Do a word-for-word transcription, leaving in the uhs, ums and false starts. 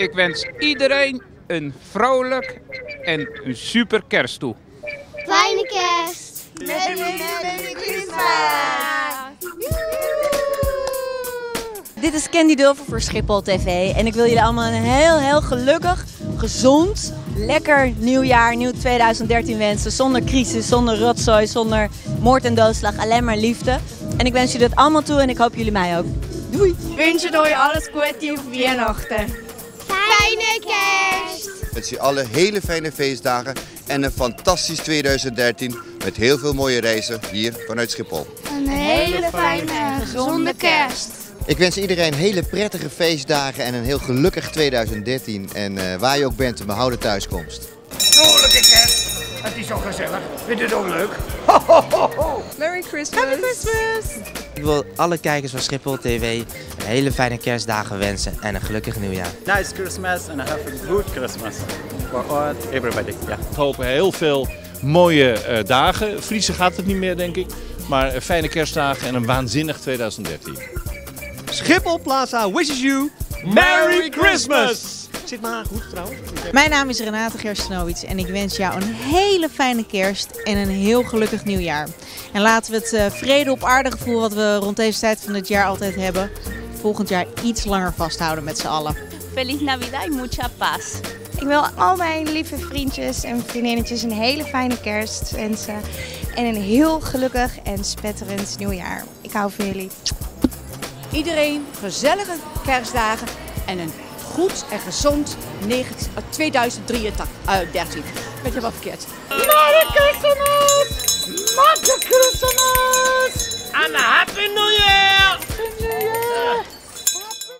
Ik wens iedereen een vrolijk en een super kerst toe. Fijne kerst! Merry Christmas! Dit is Candy Dulfer voor Schiphol T V en ik wil jullie allemaal een heel heel gelukkig, gezond, lekker nieuwjaar, nieuw tweeduizend dertien wensen. Zonder crisis, zonder rotzooi, zonder moord en doodslag, alleen maar liefde. En ik wens jullie dat allemaal toe en ik hoop jullie mij ook. Doei! Ik wens jullie alles goede op Weihnachten. Fijne kerst! Ik wens je alle hele fijne feestdagen en een fantastisch tweeduizend dertien met heel veel mooie reizen hier vanuit Schiphol. Een hele fijne en gezonde kerst! Ik wens iedereen hele prettige feestdagen en een heel gelukkig tweeduizend dertien. En uh, waar je ook bent, een behouden thuiskomst. Vrolijke kerst! Het is zo gezellig. Vind je het ook leuk? Ho, ho, ho, ho. Merry Christmas! Merry Christmas! Ik wil alle kijkers van Schiphol T V een hele fijne kerstdagen wensen en een gelukkig nieuwjaar. Nice Christmas and have a good Christmas. For all, everybody. Yeah. Ik hoop heel veel mooie uh, dagen. Vriezen gaat het niet meer, denk ik. Maar uh, fijne kerstdagen en een waanzinnig tweeduizend dertien. Schiphol Plaza wishes you Merry Christmas! Zit maar goed trouwens. Mijn naam is Renate Verbaan en ik wens jou een hele fijne kerst en een heel gelukkig nieuwjaar. En laten we het uh, vrede op aarde gevoel wat we rond deze tijd van het jaar altijd hebben, volgend jaar iets langer vasthouden met z'n allen. Feliz Navidad y mucha paz. Ik wil al mijn lieve vriendjes en vriendinnetjes een hele fijne kerst wensen en een heel gelukkig en spetterend nieuwjaar. Ik hou van jullie. Iedereen gezellige kerstdagen en een goed en gezond tweeduizend drieëndertig. Ik ben helemaal verkeerd. Merry Christmas! Merry Christmas! And Happy New Year!